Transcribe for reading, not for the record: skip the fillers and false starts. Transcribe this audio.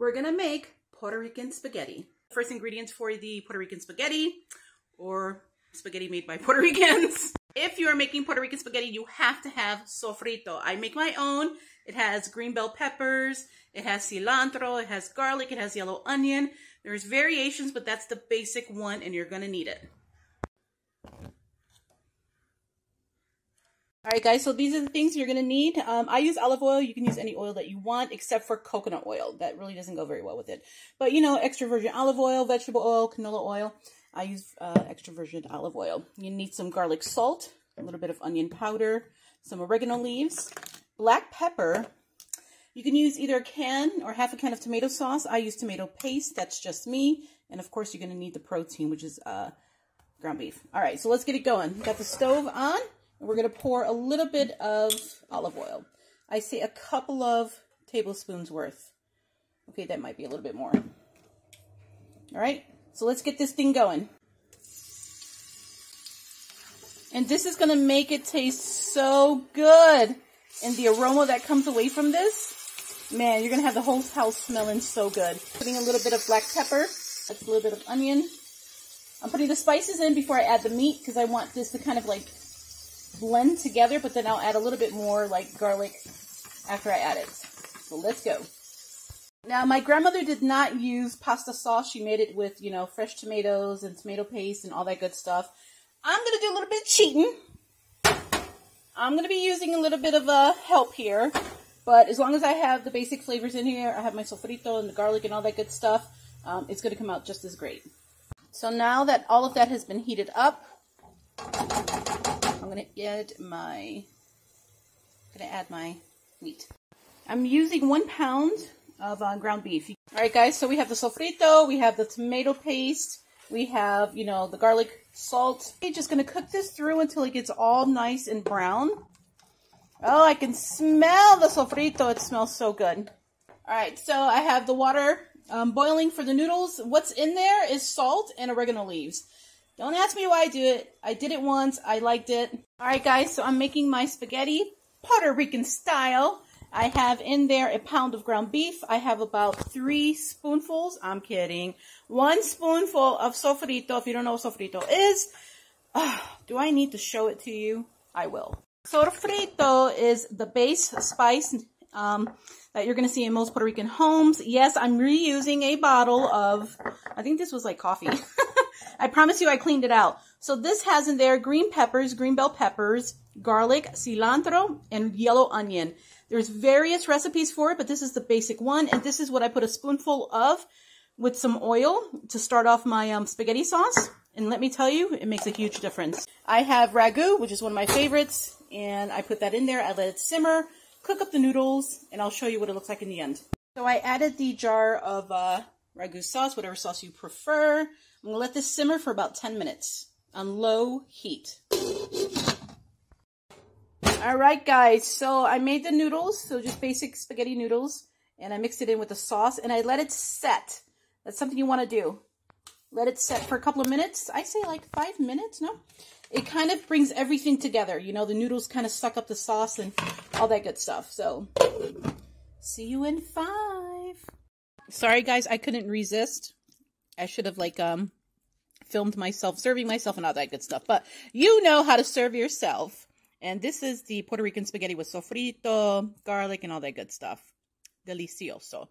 we're gonna make Puerto Rican spaghetti. First ingredients for the Puerto Rican spaghetti, or spaghetti made by Puerto Ricans. If you are making Puerto Rican spaghetti, you have to have sofrito. I make my own. It has green bell peppers, it has cilantro, it has garlic, it has yellow onion. There's variations, but that's the basic one and you're gonna need it. All right guys, so these are the things you're gonna need. I use olive oil. You can use any oil that you want except for coconut oil. That really doesn't go very well with it. But you know, extra virgin olive oil, vegetable oil, canola oil. I use extra virgin olive oil. You need some garlic salt, a little bit of onion powder, some oregano leaves, black pepper. You can use either a can or half a can of tomato sauce. I use tomato paste, that's just me. And of course you're gonna need the protein, which is ground beef. All right, so let's get it going. Got the stove on. We're going to pour a little bit of olive oil. I say a couple of tablespoons worth. Okay, that might be a little bit more. All right, so let's get this thing going. And this is going to make it taste so good. And the aroma that comes away from this, man, you're going to have the whole house smelling so good. Putting a little bit of black pepper, that's a little bit of onion. I'm putting the spices in before I add the meat because I want this to kind of like blend together, but then I'll add a little bit more like garlic after I add it. So let's go. Now my grandmother did not use pasta sauce. She made it with, you know, fresh tomatoes and tomato paste and all that good stuff. I'm gonna do a little bit of cheating. I'm gonna be using a little bit of help here, but as long as I have the basic flavors in here, I have my sofrito and the garlic and all that good stuff, it's gonna come out just as great. So now that all of that has been heated up, I'm gonna add my meat. I'm using 1 pound of ground beef. All right, guys. So we have the sofrito, we have the tomato paste, we have, you know, the garlic salt. I'm just gonna cook this through until it gets all nice and brown. Oh, I can smell the sofrito. It smells so good. All right. So I have the water boiling for the noodles. What's in there is salt and oregano leaves. Don't ask me why I do it. I did it once. I liked it. All right, guys, so I'm making my spaghetti Puerto Rican style. I have in there a pound of ground beef. I have about 3 spoonfuls. I'm kidding. 1 spoonful of sofrito. If you don't know what sofrito is, do I need to show it to you? I will. Sofrito is the base spice that you're going to see in most Puerto Rican homes. Yes, I'm reusing a bottle of, I think this was like coffee. I promise you I cleaned it out. So this has in there green peppers, green bell peppers, garlic, cilantro, and yellow onion. There's various recipes for it, but this is the basic one. And this is what I put a spoonful of with some oil to start off my spaghetti sauce. And let me tell you, it makes a huge difference. I have ragu, which is one of my favorites, and I put that in there. I let it simmer, cook up the noodles, and I'll show you what it looks like in the end. So I added the jar of ragu sauce, whatever sauce you prefer. I'm gonna let this simmer for about 10 minutes on low heat. All right, guys, so I made the noodles, so just basic spaghetti noodles, and I mixed it in with the sauce, and I let it set. That's something you wanna do. Let it set for a couple of minutes. I say like 5 minutes, no? It kind of brings everything together. You know, the noodles kind of suck up the sauce and all that good stuff. So see you in 5. Sorry guys, I couldn't resist. I should have like filmed myself, serving myself and all that good stuff. But you know how to serve yourself. And this is the Puerto Rican spaghetti with sofrito, garlic, and all that good stuff. Delicioso.